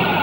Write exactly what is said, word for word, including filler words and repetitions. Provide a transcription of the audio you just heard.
Yeah!